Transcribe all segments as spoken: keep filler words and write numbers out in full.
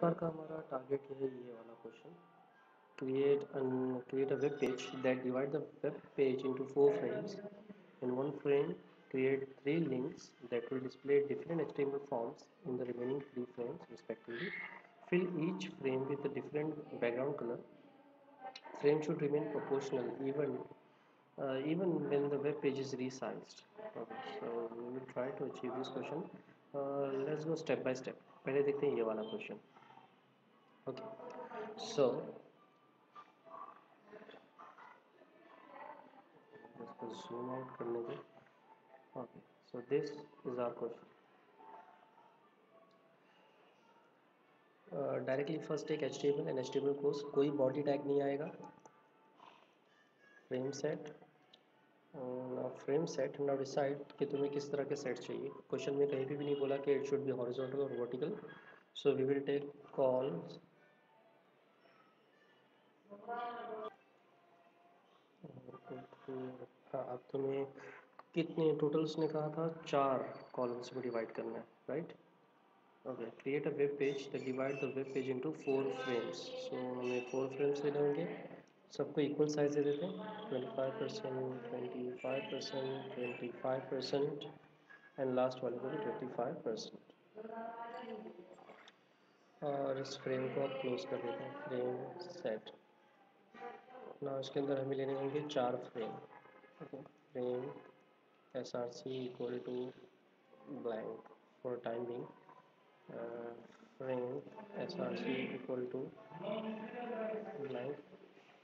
Paper का हमारा target है ये वाला question, create and create a web page that divide the web page into four frames. In one frame, create three links that will display different H T M L forms in the remaining three frames respectively. Fill each frame with a different background color. Frame should remain proportional even uh, even when the web page is resized. Okay, so we will try to achieve this question. Uh, let's go step by step. पहले देखते हैं ये वाला question. Okay, so इसको zoom out करने दो. Okay, so this is our question. Directly first एक H T M L and H T M L course, कोई बॉडी टैग नहीं आएगा. Frame set frame set now decide कि तुम्हें किस तरह के सेट चाहिए. क्वेश्चन में कहीं भी, भी नहीं बोला कि इट शुड बी हॉरिजॉन्टल और vertical. So we will take cols अब तुम्हें कितने टोटल्स ने कहा था चार कॉलम्स में डिवाइड करना है, right. Okay, create a web page that divide the web page into four frames. So हमें फोर फ्रेम्स लेने होंगे, सबको इक्वल साइज दे देते हैं. Twenty five percent twenty five percent twenty five percent and last वाले को भी ट्वेंटी फाइव परसेंट. और इस फ्रेम को आप क्लोज कर देते हैं. फ्रेम सेट ना इसके अंदर हमें लेने होंगे चार frame. Okay, frame S R C equal to blank for time being. Frame S R C equal to blank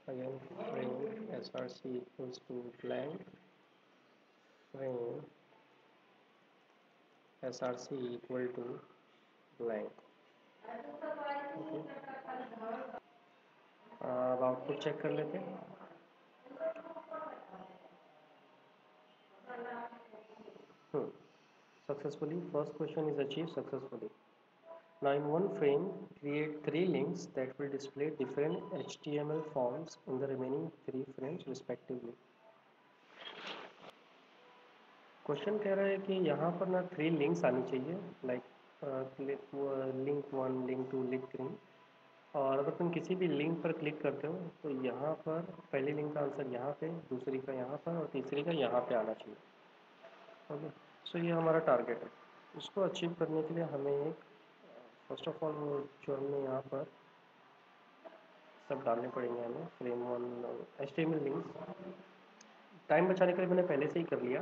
again. Frame S R C equals to blank. Frame S R C equal to blank. अब output check कर लेते हैं. Successfully first question is achieve successfully. Now in one frame create three links that will display different H T M L forms in the remaining three frames respectively. Question कह रहा है कि यहाँ पर ना थ्री लिंक्स आनी चाहिए, like link one, link two, link three. और अगर तुम किसी भी लिंक पर क्लिक करते हो तो यहाँ पर पहले लिंक का आंसर यहाँ पे, दूसरी का यहाँ पर और तीसरी का यहाँ पे आना चाहिए. ओके, सो ये हमारा टारगेट है. उसको अचीव करने के लिए हमें एक फर्स्ट ऑफ ऑल जो हमें यहाँ पर सब डालने पड़ेंगे हमें frame one H T M L links. Time बचाने के लिए मैंने पहले से ही कर लिया.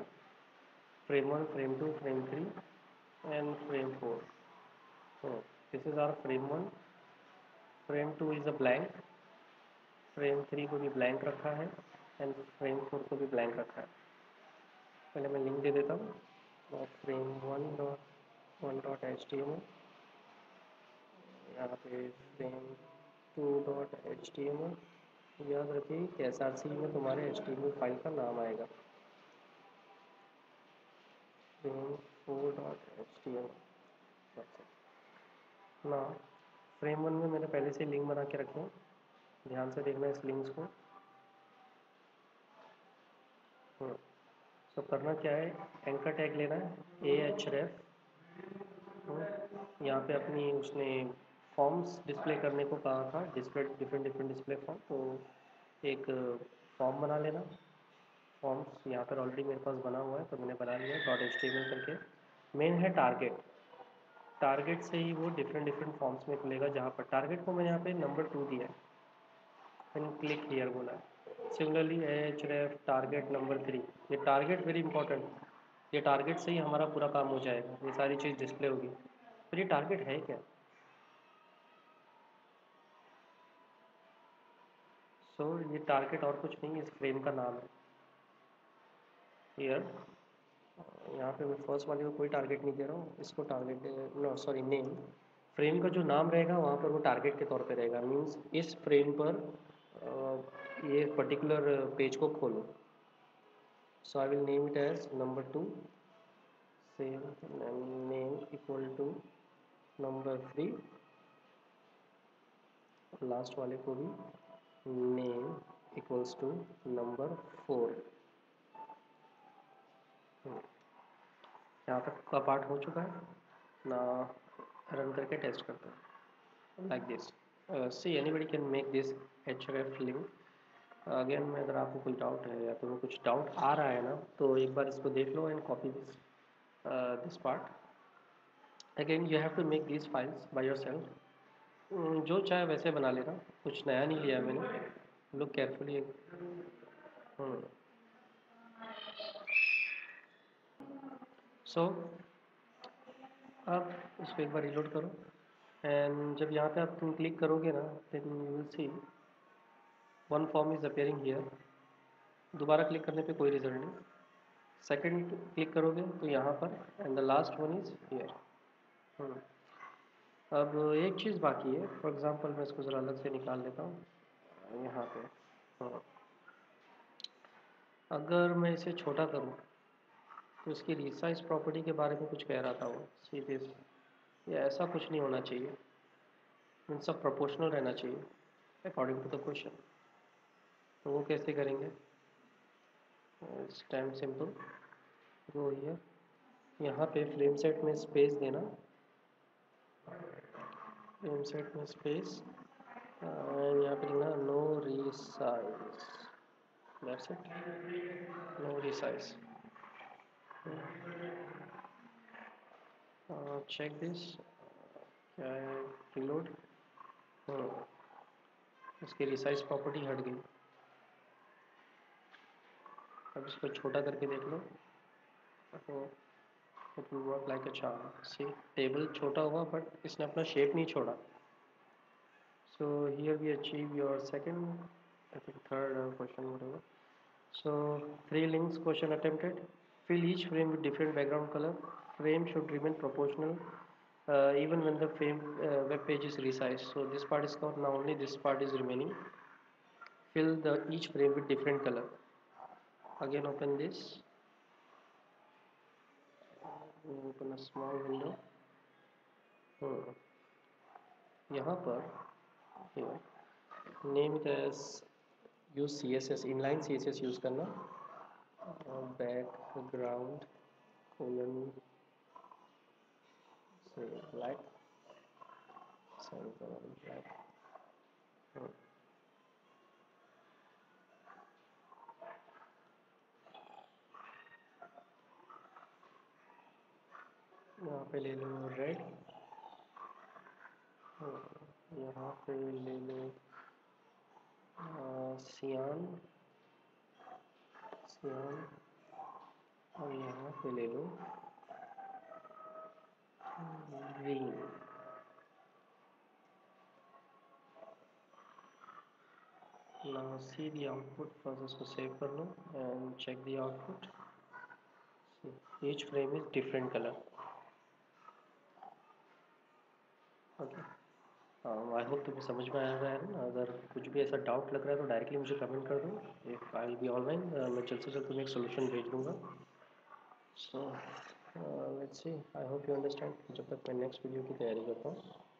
Frame one, frame two, frame three and frame four. So this is our frame one. Frame two is a blank. Frame three को भी ब्लैंक रखा है एंड फ्रेम फोर को भी ब्लैंक रखा है. पहले मैं लिंक दे देता हूँ. और frame one dot one dot H T M L, यहाँ पे frame two dot H T M L. याद रखिए कि एस आर सी में तुम्हारे H T M L file का नाम आएगा. Frame four dot H T M L. ना फ्रेम वन में मैंने पहले से लिंक बना के रखे हैं, ध्यान से देखना इस लिंक्स को. तो करना क्या है, एंकर टैग लेना है ए एच रेफ. यहाँ पे अपनी उसने फॉर्म्स डिस्प्ले करने को कहा था, display different different display form. तो एक फॉर्म बना लेना. फॉर्म्स यहाँ पर ऑलरेडी मेरे पास बना हुआ है तो मैंने बना लिया dot H T M L करके. मेन है टारगेट. टारगेट से ही वो डिफरेंट डिफरेंट फॉर्म्स में खुलेगा. जहाँ पर टारगेट को मैंने यहाँ पे नंबर टू दिया है, क्लिक हियर बोला है. Similarly H ref target number three. ये टारगेट वेरी इंपॉर्टेंट. ये टारगेट से ही हमारा पूरा काम हो जाएगा, ये सारी चीज़ डिस्प्ले होगी. पर ये टारगेट है क्या. सो so, ये टारगेट और कुछ नहीं है, इस फ्रेम का नाम है. हियर यहाँ पे मैं फर्स्ट वाले को कोई टारगेट नहीं दे रहा हूँ, इसको target no sorry name. Frame का जो नाम रहेगा वहाँ पर वो टारगेट के तौर पे रहेगा. मींस इस फ्रेम पर ये पर्टिकुलर पेज को खोलो. So I will name it as number two. Same name equal to number three. Last वाले को भी name equals to number four. यहाँ तक का पार्ट हो चुका है ना. रन करके टेस्ट करते हैं. like this. Uh, see, anybody can make this H F F link. Again में अगर आपको कोई डाउट है या तुम्हें कुछ डाउट आ रहा है ना, तो एक बार इसको देख लो and copy this this part. Again you have to make this files by yourself. जो चाहे वैसे बना लेना, कुछ नया नहीं लिया मैंने. Look carefully. सो अब इसको एक बार रिलोड करो एंड जब यहाँ पे आप तुम क्लिक करोगे ना, then you will see one form is appearing here. दोबारा क्लिक करने पे कोई रिजल्ट नहीं. सेकंड क्लिक करोगे तो यहाँ पर, and the last one is here. अब एक चीज़ बाकी है. फॉर एग्जांपल मैं इसको ज़रा अलग से निकाल लेता हूँ यहाँ पे. hmm. अगर मैं इसे छोटा करूँ तो इसकी रिसाइज प्रॉपर्टी के बारे में कुछ कह रहा था वो सीरियस. ये ऐसा कुछ नहीं होना चाहिए, इन सब प्रोपोर्शनल रहना चाहिए अकॉर्डिंग टू द क्वेश्चन. तो वो कैसे करेंगे? इस टाइम सिंपल गो हियर. यहाँ पे फ्रेम सेट में स्पेस देना, फ्रेम सेट में स्पेस, और यहाँ पे लिखना no resize. That's it, no resize. Check this. क्या है? रिलोड. इसकी रिसाइज प्रॉपर्टी हट गई. अब इसको छोटा करके देख लो. It will work like a charm. See, table छोटा हुआ बट इसने अपना शेप नहीं छोड़ा. So here we achieve your second, I think third question होगा. So three links question attempted. Fill each frame with different background colour. Frame should remain proportional even when the frame web page is resize. So this part is cover, now only this part is remaining. Fill the each frame with different colour. Again open this, open a small window. hmm. यहाँ पर here name it as use C S S, inline C S S use करना. Background colon say black, say colon black. hmm. यहाँ पे ले लो red, यहाँ पे ले लो सियान, सियान, और यहाँ पे ले लो green. Now see the output. First इसको सेव कर लो and check the output. Each frame is different colour. Okay, I hope तुम्हें समझ में आया है. अगर कुछ भी ऐसा डाउट लग रहा है तो डायरेक्टली मुझे कमेंट कर दो. If I will be online, मैं जल्द से जल्द तुम्हें एक सोल्यूशन भेज दूँगा. So let's see, I hope you understand. जब तक मैं नेक्स्ट वीडियो की तैयारी करता हूँ.